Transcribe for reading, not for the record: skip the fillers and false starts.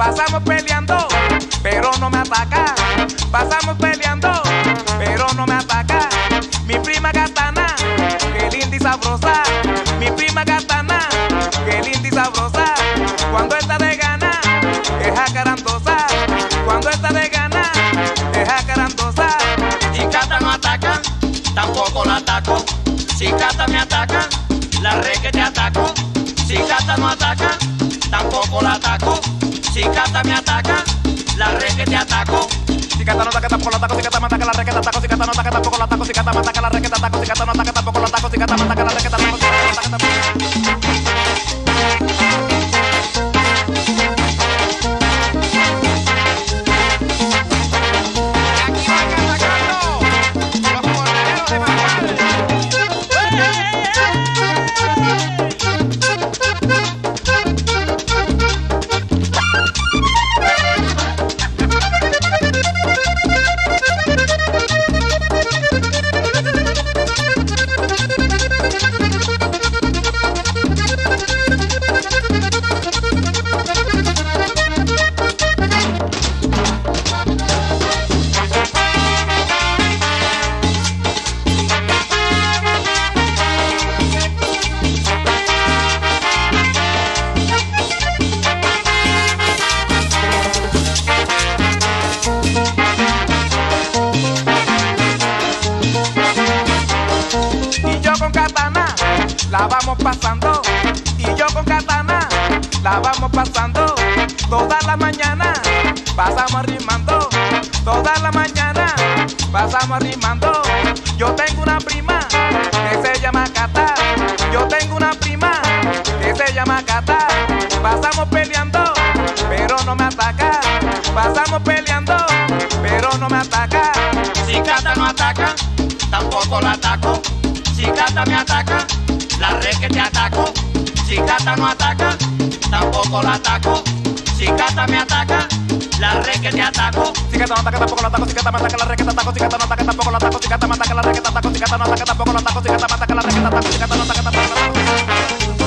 pasamos peleando, pero no me ataca. Pasamos peleando, pero no me ataca. Mi prima Katana, qué linda y sabrosa. Mi prima Katana, qué linda y sabrosa. Cuando está de gana, es jacarandosa. Cuando está de gana, es jacarandosa. Si Cata no ataca, tampoco la ataco. Si Cata me ataca, la requete ataco. Si Cata no ataca, tampoco la ataco. Si Cata me ataca, la requete ataco. Si Cata no ataca, tampoco la ataco. Si Cata me ataca, la requete ataco. Si Cata no ataca, tampoco la ataco. Si Cata me ataca, la requete ataco. Si Cata no ataca, tampoco la ataco. Si Cata me ataca, la requete ataco. La vamos pasando, y yo con Katana, la vamos pasando. Toda la mañana pasamos rimando, toda la mañana pasamos rimando. Yo tengo una prima que se llama Cata, yo tengo una prima que se llama Cata. Pasamos peleando, pero no me ataca. Pasamos peleando, pero no me ataca. Si Cata no ataca, tampoco la ataco. Si Cata me ataca, la requete ataco. Si Cata no ataca, tampoco la ataco. Si Cata me ataca, la requete ataco. Si Cata no ataca, tampoco la ataco. Si Cata me ataca, la requete ataco. Si Cata no ataca, tampoco la ataco. Si Cata me ataca, la requete ataco. Si Cata no ataca, tampoco la ataco. Si Cata me ataca, la requete ataco. Si Cata no ataca, tampoco la ataco.